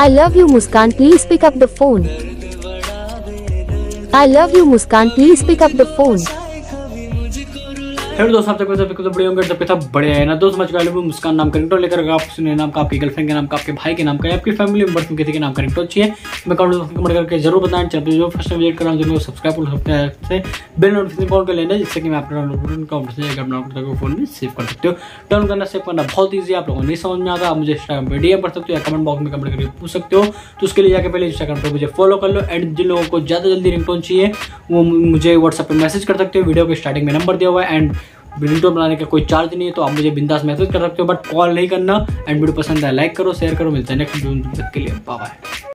I love you Muskan, please pick up the phone. I love you Muskan, please pick up the phone. Hello दोस्तों, आप तक तो बड़े होंगे, जब तक बड़े हैं ना दोस्त, मचकाले में मुस्कान नाम करेंट लेकर आप सुने नाम का, आपकी गर्लफ्रेंड के नाम का, आपके भाई के नाम का, आपकी फैमिली मेंबर्स में किसी के नाम करेंट अच्छी है। मैं कमेंट करके जरूर बताएं। जब जो फर्स्ट टाइम विजिट कराऊँ जो सब्सक्राइब कर सकते हैं, से बेल नोटिफिकेशन कॉल कर लेना, जिससे कि मैं अपना फोन में सेव कर सकते हो। डाउन करना सेव करना बहुत ईजी है। आप लोगों को नहीं समझ में आता, आप मुझे इंस्टाग्राम पर डीएम कर सकते हो या कमेंट बॉक्स में कमेंट करके पूछ सकते हो। तो उसके लिए जाकर पहले इंस्टाग्राम पर मुझे फॉलो कर लो। एंड जिन लोगों को ज़्यादा जल्दी रिंगटोन चाहिए वो मुझे व्हाट्सएप पर मैसेज कर सकते हो। वीडियो के स्टार्टिंग में नंबर दिया हुआ है। एंड वीडियो बनाने का कोई चार्ज नहीं है, तो आप मुझे बिंदास मैसेज कर सकते हो, बट कॉल नहीं करना। एंड वीडियो पसंद आए लाइक करो, शेयर करो। मिलते हैं नेक्स्ट वीडियो के लिए। Bye bye.